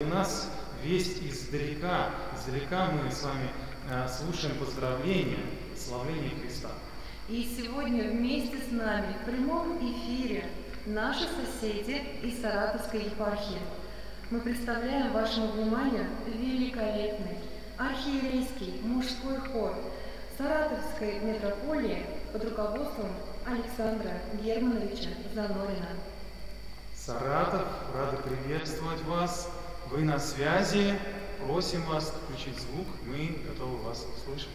У нас весть издалека. Издалека мы с вами слушаем поздравления, славления Христа. И сегодня вместе с нами в прямом эфире наши соседи из Саратовской епархии. Мы представляем вашему вниманию великолепный архиерейский мужской хор Саратовской митрополии под руководством Александра Германовича Зановина. Саратов, рада приветствовать вас. Вы на связи, просим вас включить звук, мы готовы вас услышать.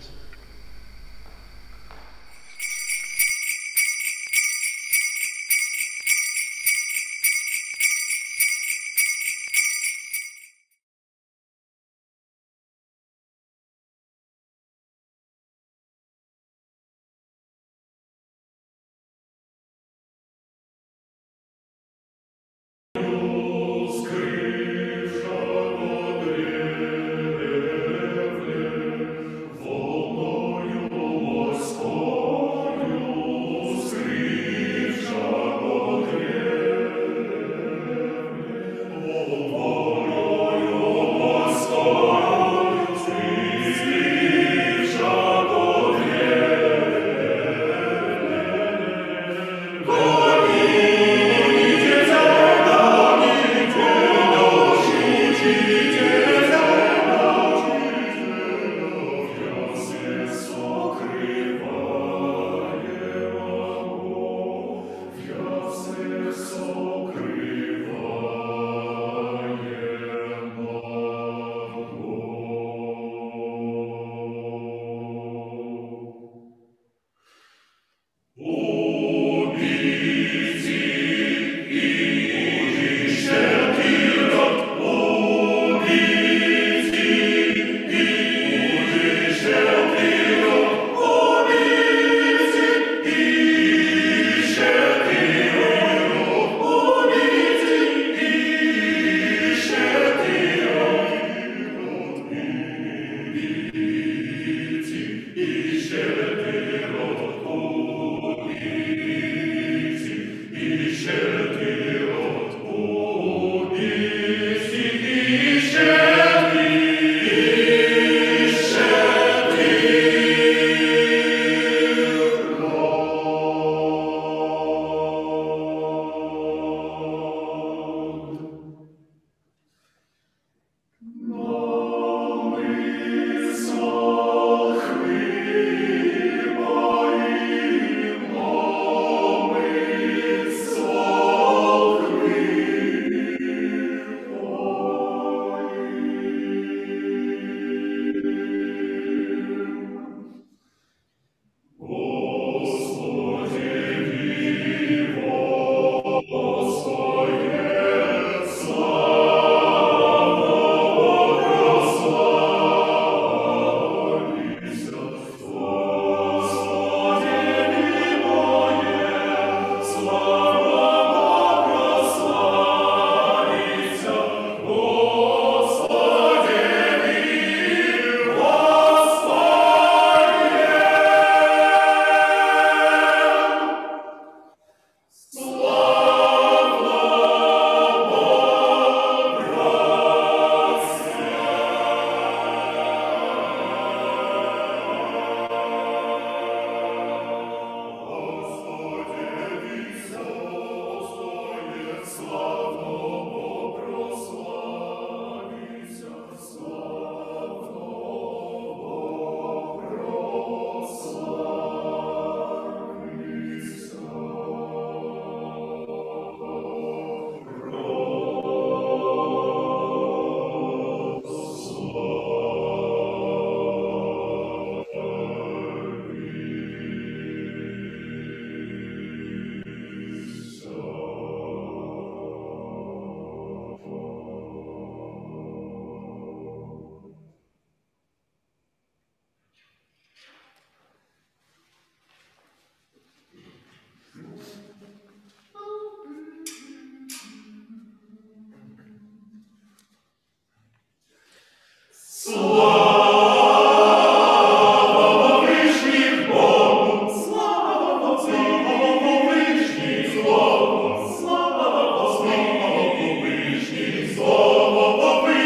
Слава Богу,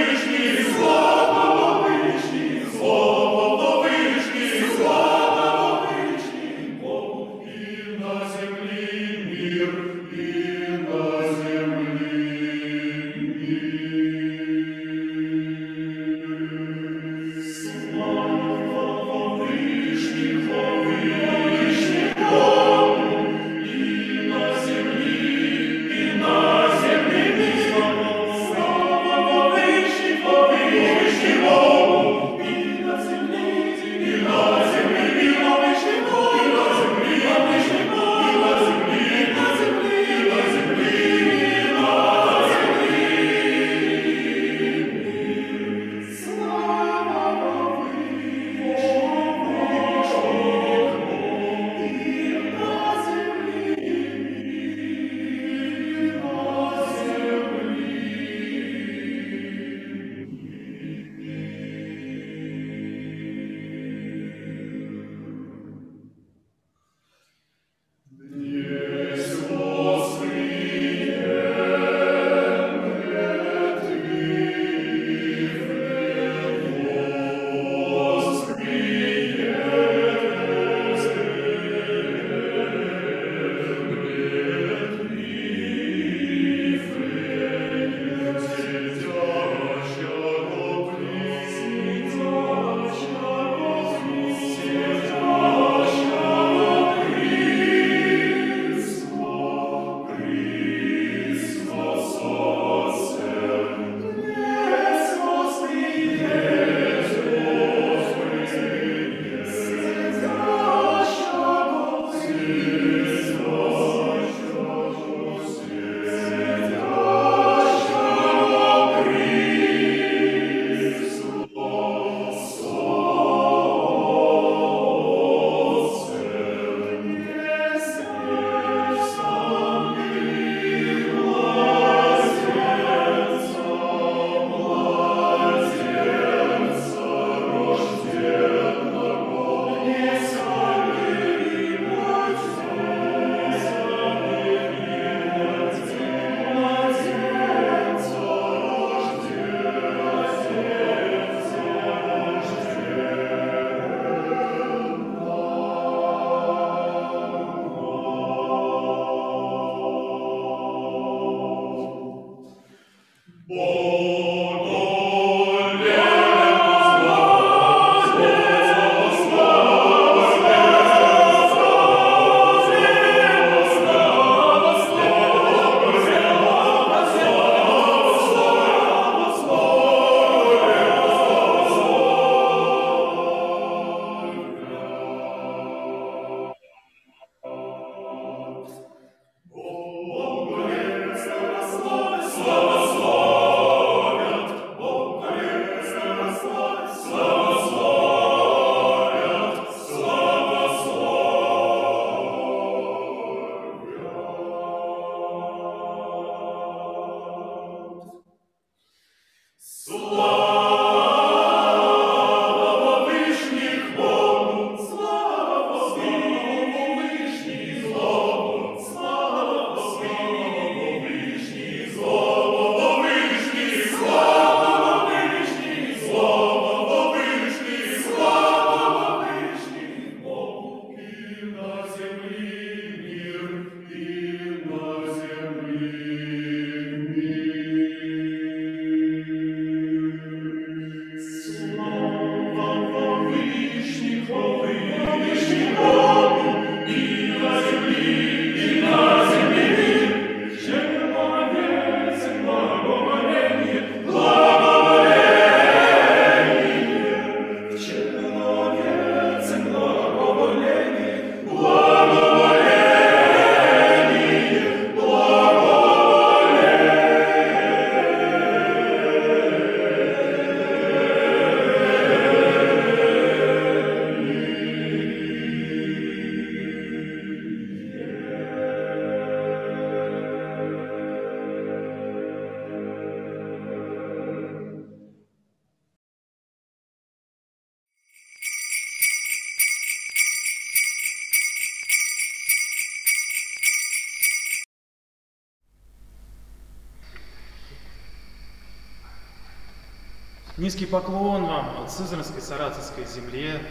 Низкий поклон вам от сызранской саратовской земле.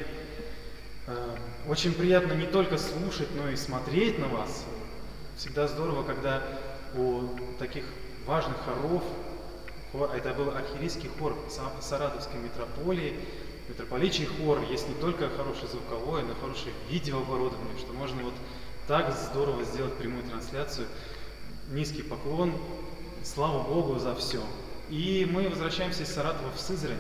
Очень приятно не только слушать, но и смотреть на вас. Всегда здорово, когда у таких важных хоров, это был архиерейский хор Саратовской митрополии, митрополичий хор, есть не только хорошее звуковое, но и хорошее видеооборудование, что можно вот так здорово сделать прямую трансляцию. Низкий поклон, слава Богу за все. И мы возвращаемся из Саратова в Сызрань.